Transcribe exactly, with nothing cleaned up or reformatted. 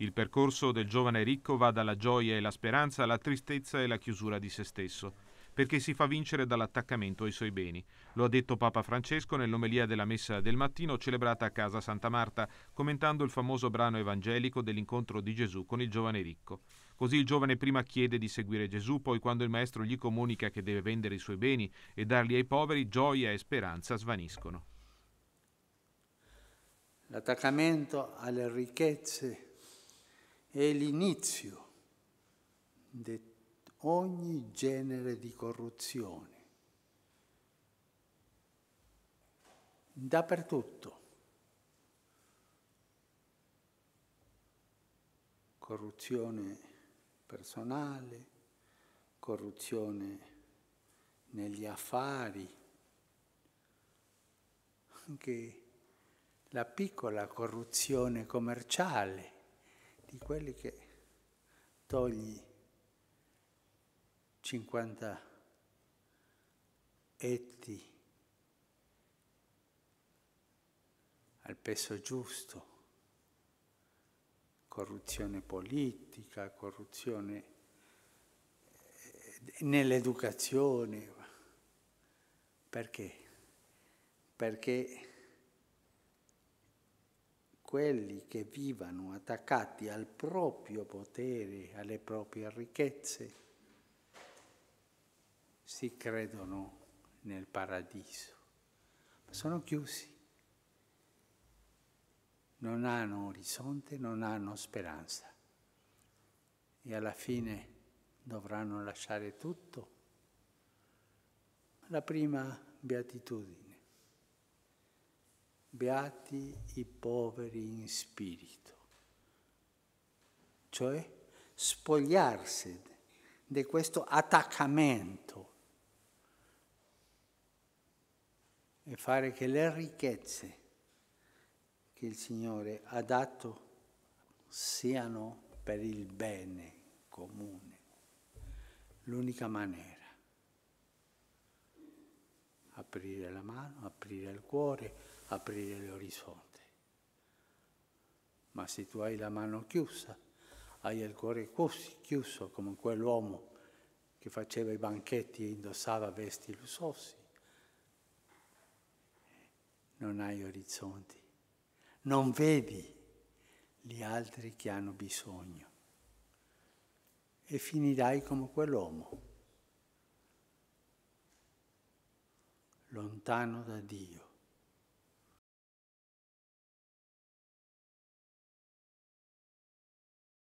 Il percorso del giovane ricco va dalla gioia e la speranza alla tristezza e la chiusura di se stesso, perché si fa vincere dall'attaccamento ai suoi beni. Lo ha detto Papa Francesco nell'omelia della messa del mattino celebrata a Casa Santa Marta, commentando il famoso brano evangelico dell'incontro di Gesù con il giovane ricco. Così il giovane prima chiede di seguire Gesù, poi quando il maestro gli comunica che deve vendere i suoi beni e darli ai poveri, gioia e speranza svaniscono. L'attaccamento alle ricchezze è l'inizio di ogni genere di corruzione. Dappertutto. Corruzione personale, corruzione negli affari, anche la piccola corruzione commerciale di quelli che togli cinquanta etti al peso giusto, corruzione politica, corruzione nell'educazione. Perché? Perché quelli che vivono attaccati al proprio potere, alle proprie ricchezze, si credono nel paradiso, ma sono chiusi. Non hanno orizzonte, non hanno speranza e alla fine dovranno lasciare tutto. La prima beatitudine. Beati i poveri in spirito, cioè spogliarsi di questo attaccamento e fare che le ricchezze che il Signore ha dato siano per il bene comune, l'unica maniera. Aprire la mano, aprire il cuore, aprire l'orizzonte. Ma se tu hai la mano chiusa, hai il cuore così chiuso come quell'uomo che faceva i banchetti e indossava vesti lussuose, non hai orizzonti. Non vedi gli altri che hanno bisogno e finirai come quell'uomo, lontano da Dio.